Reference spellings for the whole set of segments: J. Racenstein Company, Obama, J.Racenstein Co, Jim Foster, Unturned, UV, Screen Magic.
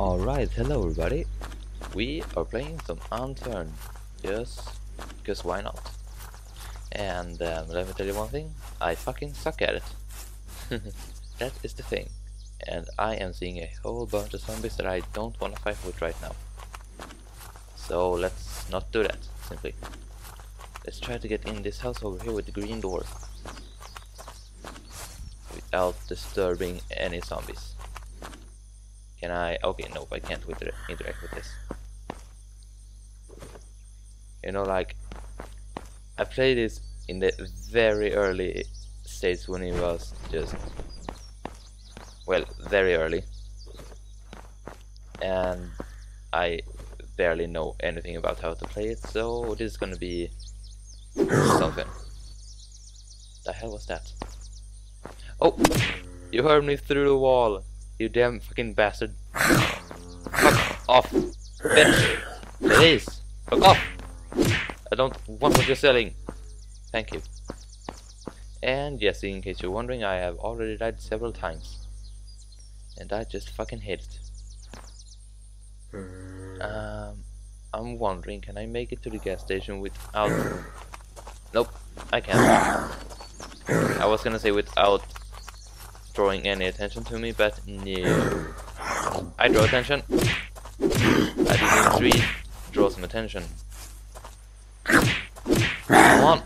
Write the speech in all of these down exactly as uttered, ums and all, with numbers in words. Alright, hello everybody. We are playing some Unturned. Yes, because why not? And um, let me tell you one thing, I fucking suck at it. That is the thing. And I am seeing a whole bunch of zombies that I don't want to fight with right now. So let's not do that, simply. Let's try to get in this house over here with the green door, without disturbing any zombies. Can I? Okay, nope, I can't interact with this. You know, like, I played this in the very early stages when it was just, well, very early, and I barely know anything about how to play it, so this is gonna be something. The hell was that? Oh! You heard me through the wall, you damn fucking bastard. Fuck off, bitch. Please, fuck off. I don't want what you're selling. Thank you. And yes, in case you're wondering, I have already died several times. And I just fucking hate it. Um, I'm wondering, can I make it to the gas station without... Nope, I can't. I was gonna say without drawing any attention to me, but no. I draw attention. I need three. Draw some attention. Come on,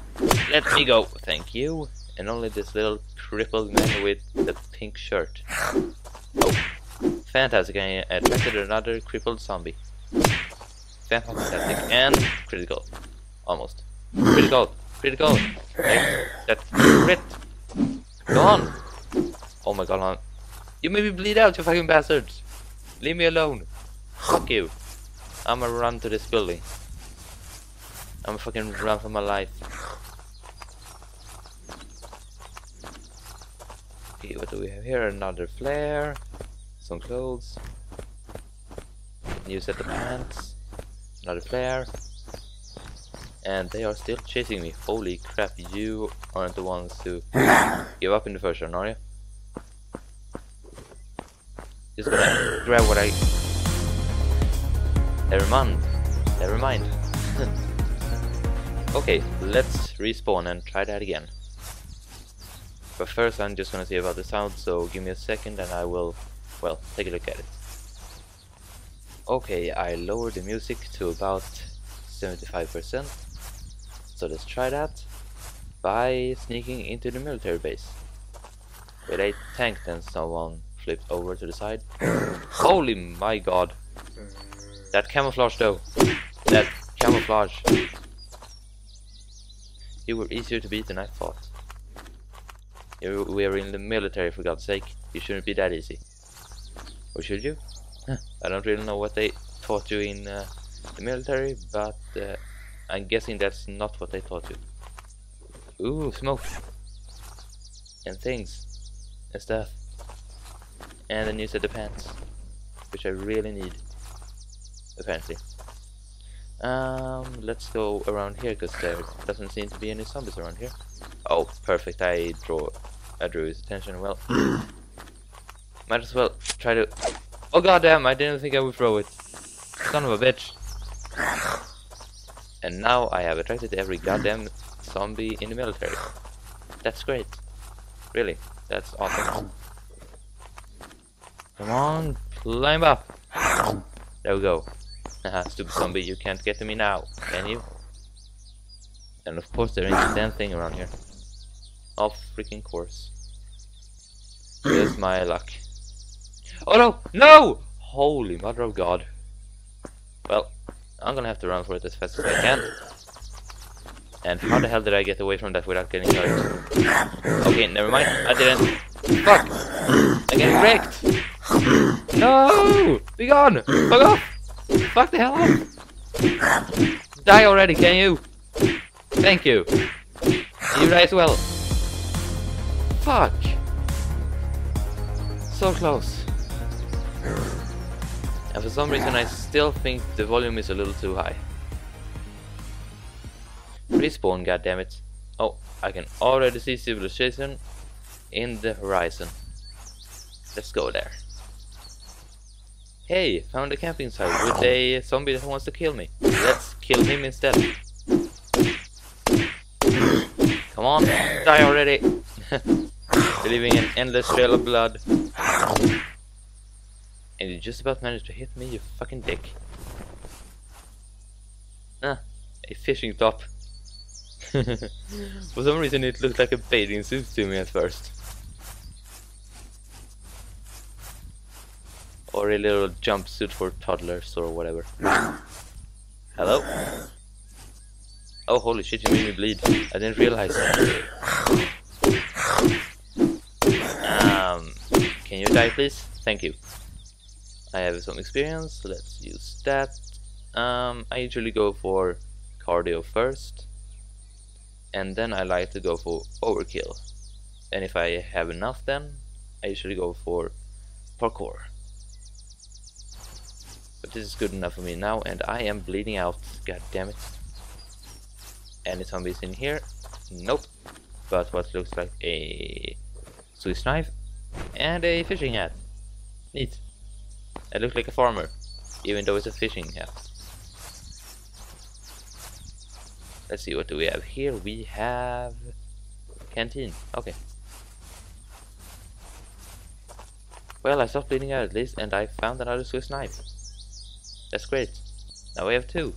let me go. Thank you. And only this little crippled man with the pink shirt. Oh, fantastic! I attracted another crippled zombie. Fantastic and critical, almost critical, critical. Like that crit. Go on. Oh my god, you made me bleed out, you fucking bastards! Leave me alone. Fuck you. I'ma run to this building. I'm fucking run for my life. Okay, what do we have here? Another flare, some clothes, new set of pants, another flare, and they are still chasing me. Holy crap, you aren't the ones who give up in the first round, are you? Just gonna grab what I... Never mind. Never mind. Okay, let's respawn and try that again. But first I'm just gonna see about the sound, so give me a second and I will, well, take a look at it. Okay, I lowered the music to about seventy-five percent. So let's try that by sneaking into the military base. With a tank, then someone flipped over to the side. Holy my god! That camouflage though! That camouflage! You were easier to beat than I thought. You, we are in the military, for God's sake. You shouldn't be that easy. Or should you? I don't really know what they taught you in uh, the military, but uh, I'm guessing that's not what they taught you. Ooh, smoke. And things. And stuff. And a new set of pants. Which I really need. Apparently. Um, let's go around here because there doesn't seem to be any zombies around here. Oh, perfect! I draw, I drew his attention. Well, might as well try to. Oh goddamn! I didn't think I would throw it. Son of a bitch! And now I have attracted every goddamn zombie in the military. That's great. Really, that's awesome. Come on, climb up. There we go. Haha, stupid zombie, you can't get to me now, can you? And of course there ain't a damn thing around here. Of freaking course. Here's my luck. Oh no! No! Holy mother of god. Well, I'm gonna have to run for it as fast as I can. And how the hell did I get away from that without getting hurt? Okay, never mind, I didn't. Fuck! I get wrecked! No! Be gone! Fuck off! Fuck the hell up! Die already, can you? Thank you. You die as well. Fuck. So close. And for some reason I still think the volume is a little too high. Respawn, goddammit. Oh, I can already see civilization in the horizon. Let's go there. Hey, found a camping site with a zombie that wants to kill me. Let's kill him instead. Come on, die already. Leaving an endless trail of blood. And you just about managed to hit me, you fucking dick. Ah, a fishing top. For some reason it looked like a bathing suit to me at first. Or a little jumpsuit for toddlers or whatever. Hello? Oh holy shit, you made me bleed. I didn't realize. Um, can you die please? Thank you. I have some experience, so let's use that. Um, I usually go for cardio first, and then I like to go for overkill. And if I have enough, then I usually go for parkour. But this is good enough for me now, and I am bleeding out. God damn it! Any zombies in here? Nope. But what looks like a Swiss knife and a fishing hat. Neat. I look like a farmer, even though it's a fishing hat. Let's see, what do we have here? We have canteen. Okay. Well, I stopped bleeding out at least, and I found another Swiss knife. That's great. Now we have two.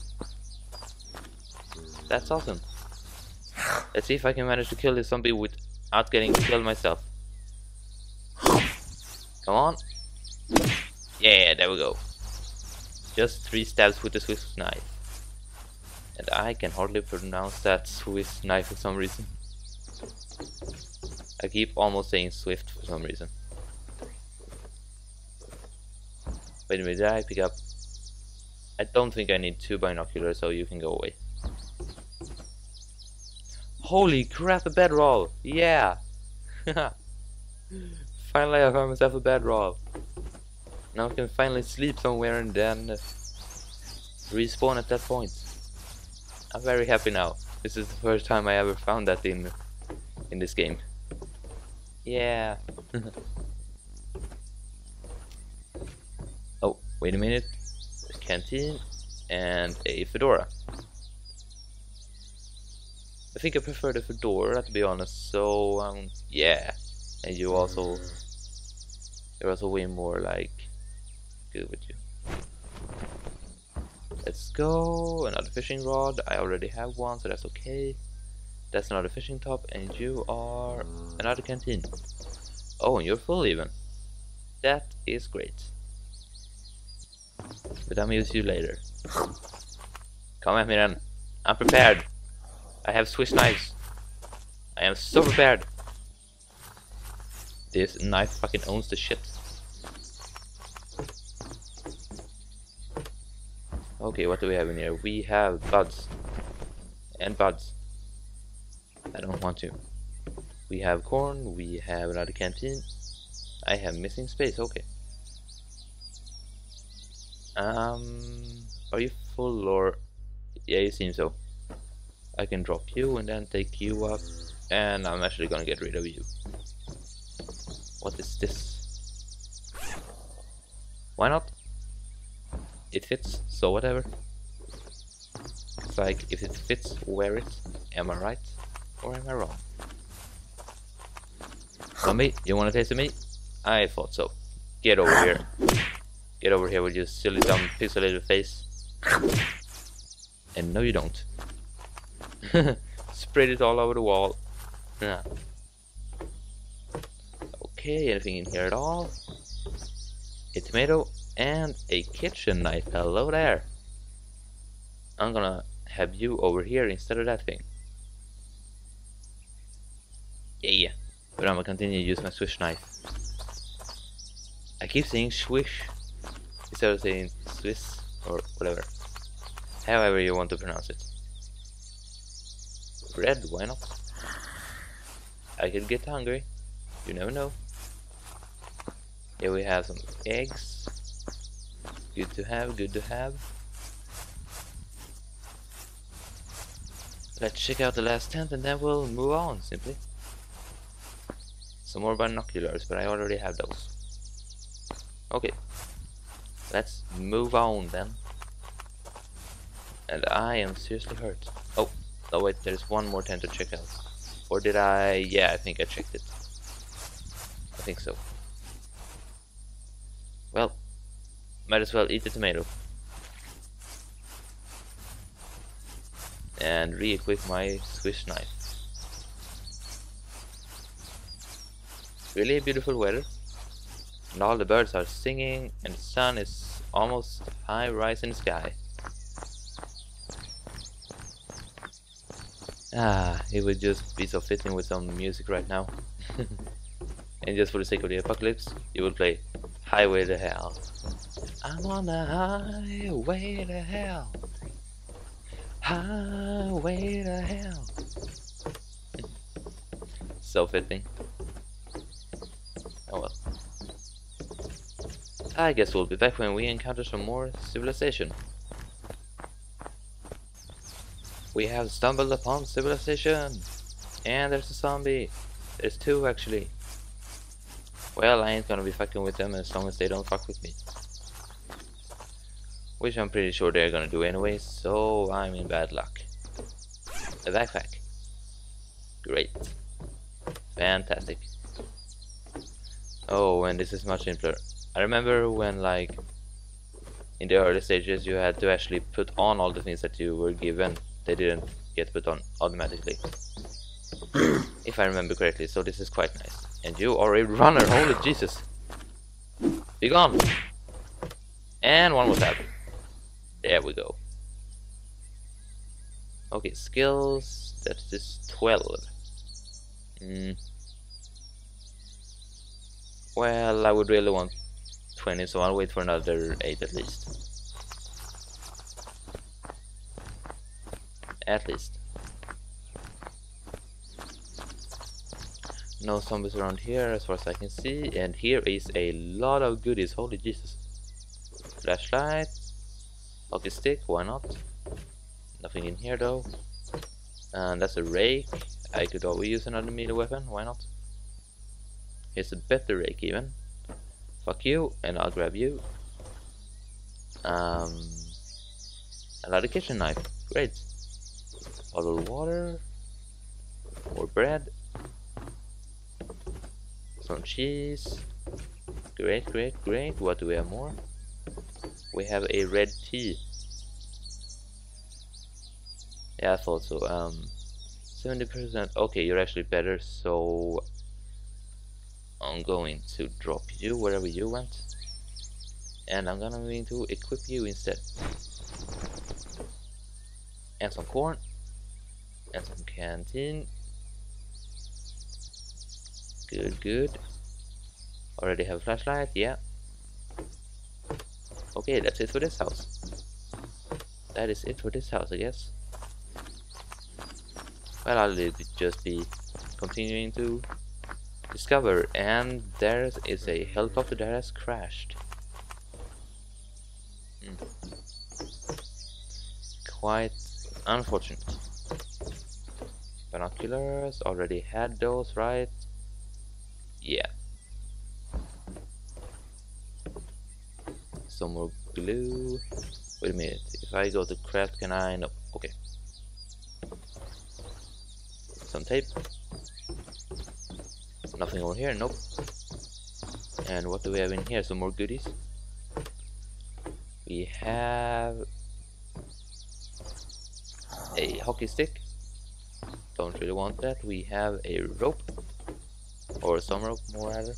That's awesome. Let's see if I can manage to kill this zombie without getting killed myself. Come on. Yeah, there we go. Just three stabs with the Swiss knife. And I can hardly pronounce that Swiss knife for some reason. I keep almost saying Swift for some reason. Wait a minute, did I pick up? I don't think I need two binoculars, so you can go away. Holy crap, a bedroll! Yeah! Finally I found myself a bedroll. Now I can finally sleep somewhere and then respawn at that point. I'm very happy now. This is the first time I ever found that in in this game. Yeah. Oh, wait a minute. A canteen and a fedora. I think I prefer the fedora to be honest, so um yeah. And you also you're also way more like good with you. Let's go, another fishing rod. I already have one, so that's okay. That's another fishing top, and you are another canteen. Oh, and you're full even. That is great. But I'll use you later. Come at me then. I'm prepared. I have Swiss knives. I am so prepared. This knife fucking owns the shit. Okay, what do we have in here? We have buds. And buds. I don't want to. We have corn, we have another canteen. I have missing space, okay. Um, are you full or... Yeah, you seem so. I can drop you and then take you up. And I'm actually gonna get rid of you. What is this? Why not? It fits, so whatever. It's like, if it fits, wear it. Am I right? Or am I wrong? Zombie, you wanna taste of me? I thought so. Get over here. Get over here with your silly dumb pixelated face. And no you don't. Spread it all over the wall. Nah. Okay, anything in here at all? A tomato. And a kitchen knife, hello there. I'm gonna have you over here instead of that thing. Yeah, yeah. But I'm gonna continue to use my Swiss knife. I keep saying swish instead of saying Swiss or whatever. However you want to pronounce it. Bread, why not? I could get hungry. You never know. Here we have some eggs. Good to have, good to have. Let's check out the last tent and then we'll move on, simply. Some more binoculars, but I already have those. Okay. Let's move on then. And I am seriously hurt. Oh, oh wait, there's one more tent to check out. Or did I? Yeah, I think I checked it. I think so. Well, might as well eat the tomato. And re-equip my Swiss knife. Really beautiful weather. And all the birds are singing and the sun is almost high rise in the sky. Ah, it would just be so fitting with some music right now. And just for the sake of the apocalypse, you would play Highway to Hell. I'm on the highway to hell. Highway to hell. So fitting. Oh well. I guess we'll be back when we encounter some more civilization. We have stumbled upon civilization. And there's a zombie. There's two actually. Well, I ain't gonna be fucking with them as long as they don't fuck with me. Which I'm pretty sure they're gonna do anyway, so I'm in bad luck. A backpack. Great. Fantastic. Oh, and this is much simpler. I remember when, like, in the early stages you had to actually put on all the things that you were given. They didn't get put on automatically. If I remember correctly, so this is quite nice. And you are a runner, holy Jesus. Be gone. And one more tap. There we go. Okay, skills. That's this twelve. Mm. Well, I would really want twenty, so I'll wait for another eight at least. At least. No zombies around here as far as I can see. And here is a lot of goodies, holy Jesus. Flashlight, hockey stick, why not? Nothing in here though. And that's a rake. I could always use another melee weapon, why not? Here's a better rake even. Fuck you, and I'll grab you. Um, another kitchen knife, great. Bottle of water, more bread, some cheese. Great, great, great. What do we have more? We have a red tea. Yeah, I thought so. Um, seventy percent. Okay, you're actually better, so I'm going to drop you wherever you went. And I'm gonna going to equip you instead. And some corn. And some canteen. Good, good. Already have a flashlight, yeah. Okay, that's it for this house. That is it for this house, I guess. Well, I'll just be continuing to discover. And there is a helicopter that has crashed. Mm. Quite unfortunate. Binoculars, already had those, right? Yeah. Some more glue. Wait a minute. If I go to craft, can I? No. Okay. Some tape. Nothing over here. Nope. And what do we have in here? Some more goodies. We have a hockey stick. Don't really want that. We have a rope. Or some rope, more rather.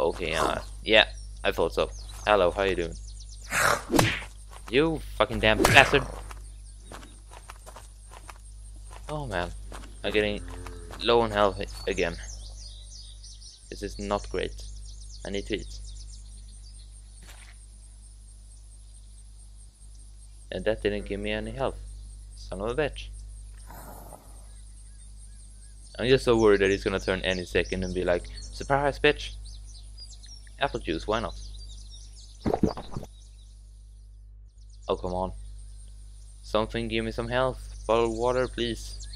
Okay, uh, yeah, I thought so. Hello, how you doing? You fucking damn bastard! Oh man, I'm getting low on health again. This is not great. I need to eat. And that didn't give me any health. Son of a bitch. I'm just so worried that he's gonna turn any second and be like, surprise, bitch! Apple juice, why not? Oh, come on. Something, give me some health. Bottled water, please.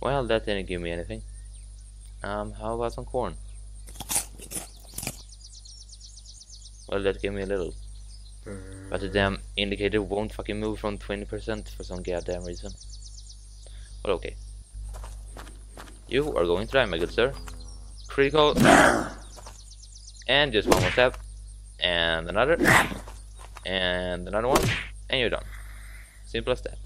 Well, that didn't give me anything. Um, how about some corn? Well, that gave me a little. But the damn indicator won't fucking move from twenty percent for some goddamn reason. Well, okay. You are going to die, my good sir. Critical. And just one more step. And another. And another one. And you're done. Simple as that.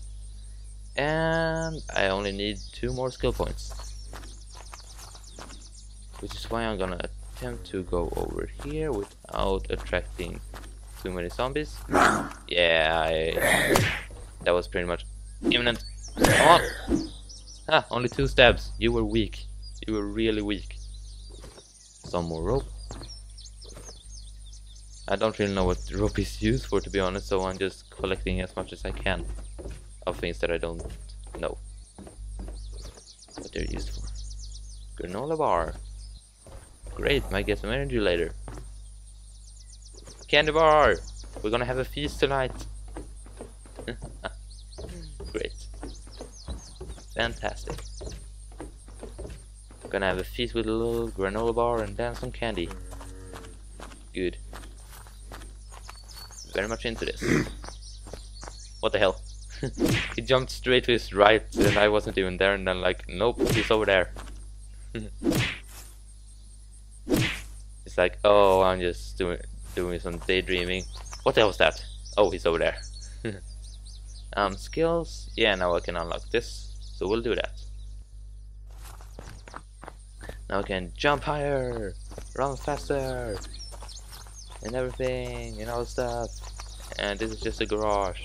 And I only need two more skill points. Which is why I'm gonna attempt to go over here without attracting too many zombies. Yeah, I, that was pretty much imminent. Come on! Ah, only two stabs. You were weak. You were really weak. Some more rope. I don't really know what rope is used for, to be honest, so I'm just collecting as much as I can of things that I don't know what they're used for. Granola bar. Great, might get some energy later. Candy bar! We're gonna have a feast tonight. Great. Fantastic. We're gonna have a feast with a little granola bar and then some candy. Good. Very much into this. What the hell? He jumped straight to his right and I wasn't even there, and then like, nope, he's over there. It's like, oh, I'm just doing doing some daydreaming. What the hell was that? Oh, he's over there. Um, skills. Yeah, now I can unlock this, so we'll do that. Now I can jump higher, run faster, and everything, and all stuff. And this is just a garage.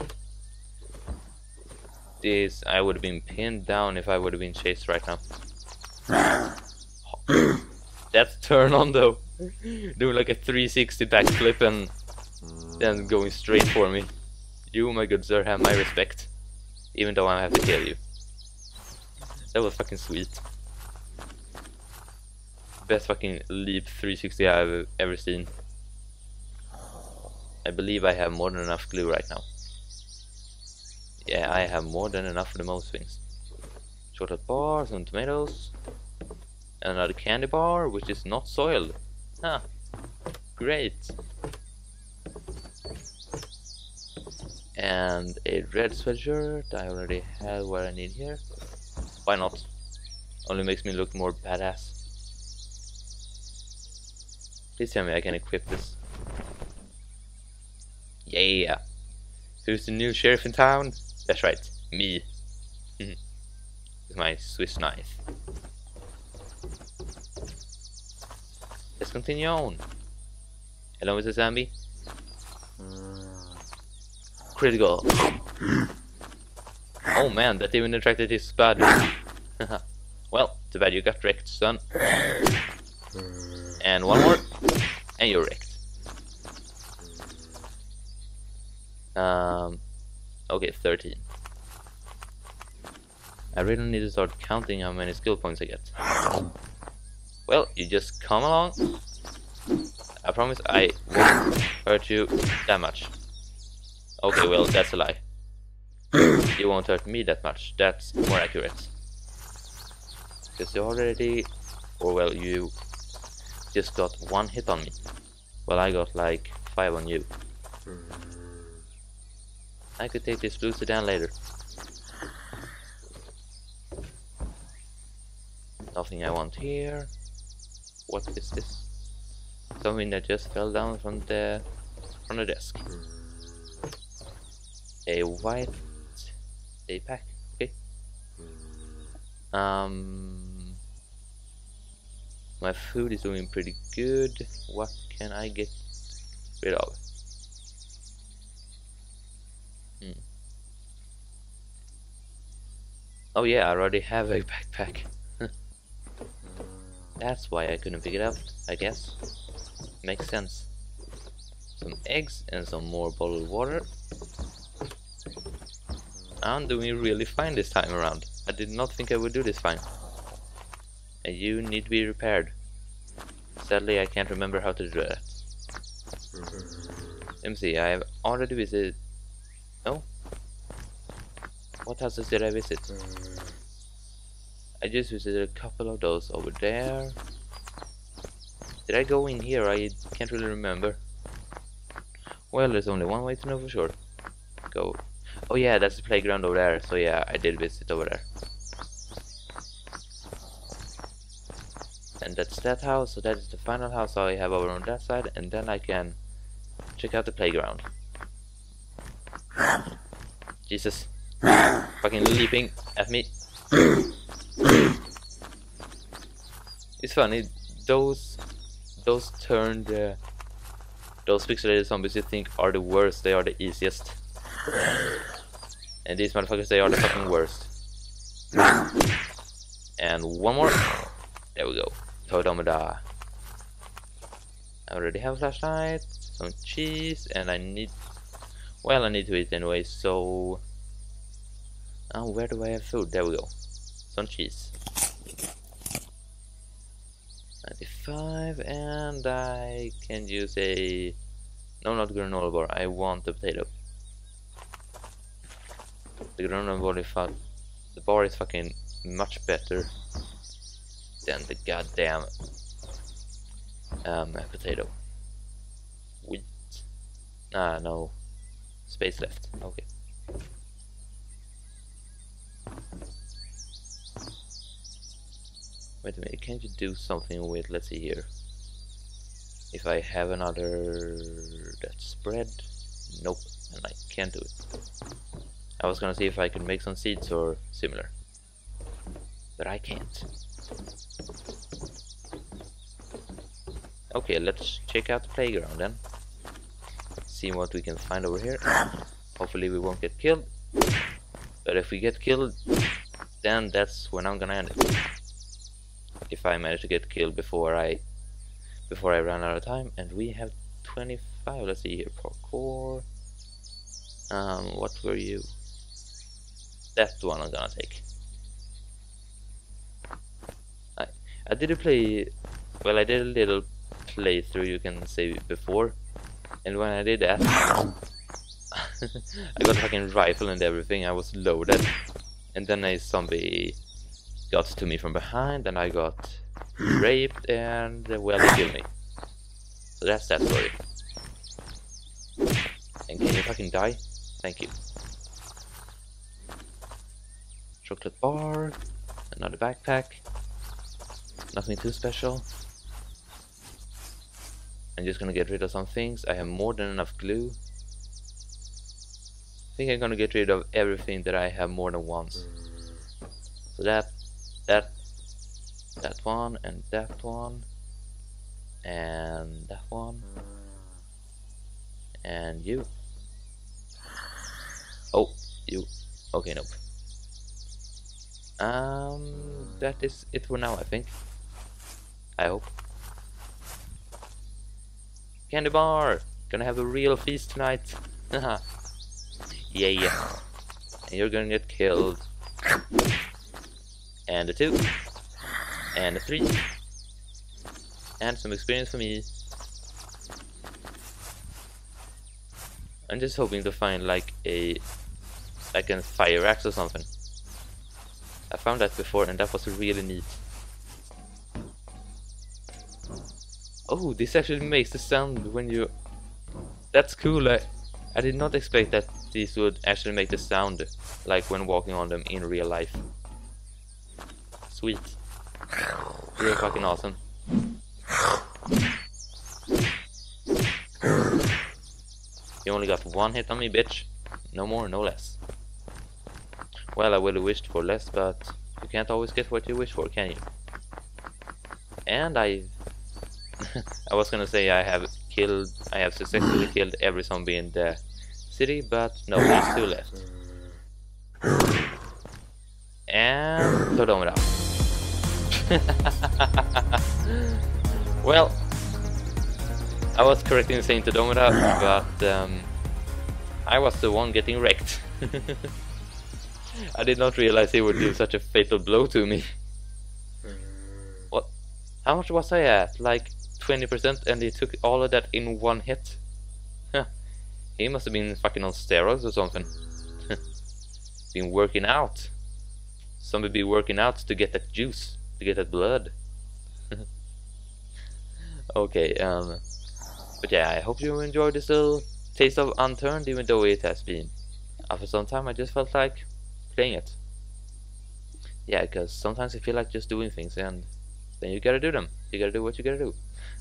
This, I would have been pinned down if I would have been chased right now. That's turn on though. Doing like a three sixty backflip and then going straight for me. You, my good sir, have my respect. Even though I have to kill you. That was fucking sweet. Best fucking leap three sixty I've ever seen. I believe I have more than enough glue right now. Yeah, I have more than enough for the most things. Chocolate bars, some tomatoes. And another candy bar, which is not soiled. Huh. Great. And a red sweatshirt. I already have what I need here. Why not? Only makes me look more badass. Please tell me I can equip this. Yeah. Who's the new sheriff in town? That's right, me. With my Swiss knife. Let's continue on. Hello, Mister Zombie. Critical. Oh man, that even attracted his bad. Well, too bad you got wrecked, son. And one more. And you're wrecked. Um, okay, thirteen. I really need to start counting how many skill points I get. Well, you just come along. I promise I won't hurt you that much. Okay, well, that's a lie. You won't hurt me that much. That's more accurate. Because you already... Or well, you just got one hit on me. Well, I got like five on you. I could take this booster down later. Nothing I want here. What is this? Something that just fell down from the from the desk. A white day pack, okay. Um my food is doing pretty good. What can I get rid of? Hmm. Oh yeah, I already have a backpack. That's why I couldn't pick it up, I guess. Makes sense. Some eggs and some more bottled water. I'm doing really fine this time around. I did not think I would do this fine. And you need to be repaired. Sadly, I can't remember how to do that. Let me see, I have already visited... No? What houses did I visit? I just visited a couple of those over there. Did I go in here? I can't really remember. Well, there's only one way to know for sure. Go. Oh yeah, that's the playground over there. So yeah, I did visit over there. And that's that house. So that is the final house I have over on that side. And then I can check out the playground. Jesus. Fucking leaping at me. It's funny. Those... Those turned... Uh, those pixelated zombies you think are the worst, they are the easiest. And these motherfuckers, they are the fucking worst. And one more. There we go. Todomada. I already have a flashlight, some cheese, and I need... Well, I need to eat anyway, so... Oh, where do I have food? There we go. Some cheese. ninety-five, and I can use a... No, not granola bar. I want the potato. The granola bar is fuck. The bar is fucking much better than the goddamn um potato. Wheat. Ah, no space left. Okay. Wait a minute, can't you do something with, let's see here. If I have another that spread, nope, and I can't do it. I was gonna see if I could make some seeds or similar. But I can't. Okay, let's check out the playground then. See what we can find over here. Hopefully we won't get killed. But if we get killed, then that's when I'm gonna end it. If I manage to get killed before I before I run out of time. And we have twenty-five, let's see here, parkour. Um, what were you? That's the one I'm gonna take. I, I did a play, well I did a little playthrough, you can say, before. And when I did that, I got a fucking rifle and everything, I was loaded. And then a zombie got to me from behind, and I got raped, and well, they killed me. So that's that story. And can you fucking die? Thank you. Chocolate bar, another backpack. Nothing too special. I'm just gonna get rid of some things. I have more than enough glue. I think I'm gonna get rid of everything that I have more than once. So that. That, that one, and that one, and that one, and you. Oh, you. Okay, nope. Um, that is it for now, I think. I hope. Candy bar! Gonna have a real feast tonight. Haha. Yeah, yeah. And you're gonna get killed. And a two, and a three, and some experience for me. I'm just hoping to find like a like a fire axe or something. I found that before, and that was really neat. Oh, this actually makes the sound when you. That's cool. I I did not expect that these would actually make the sound like when walking on them in real life. Sweet. Really fucking awesome. You only got one hit on me, bitch. No more, no less. Well, I would have wished for less, but you can't always get what you wish for, can you? And I... I was gonna say I have killed... I have successfully killed every zombie in the city, but no, there's two left. And... Todomada. Well, I was correct in saying Todomada, but um, I was the one getting wrecked. I did not realize he would do such a fatal blow to me. What? How much was I at? Like twenty percent, and he took all of that in one hit? Huh. He must have been fucking on steroids or something. Been working out. Somebody be working out to get that juice, to get that blood. Okay, um, but yeah, I hope you enjoyed this little taste of Unturned, even though it has been after some time. I just felt like playing it. Yeah, because sometimes I feel like just doing things, and then you gotta do them. You gotta do what you gotta do.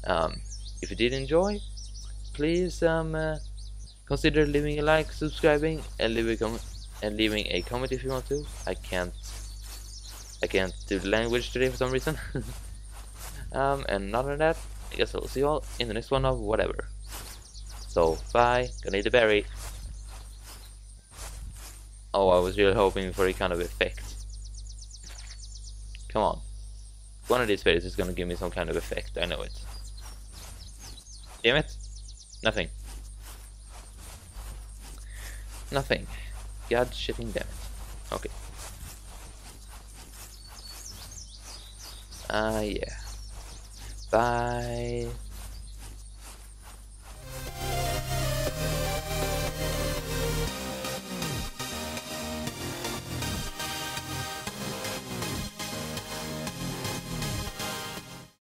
Um, if you did enjoy, please um uh, consider leaving a like, subscribing, and leave a comment, and leaving a comment if you want to. I can't, I can't do the language today for some reason. um, and other than that, I guess I'll see you all in the next one of whatever. So bye. Gonna eat a berry. Oh, I was really hoping for a kind of effect. Come on. One of these berries is gonna give me some kind of effect, I know it. Damn it. Nothing. Nothing. God shitting damn it. Okay. Ah, uh, yeah. Bye.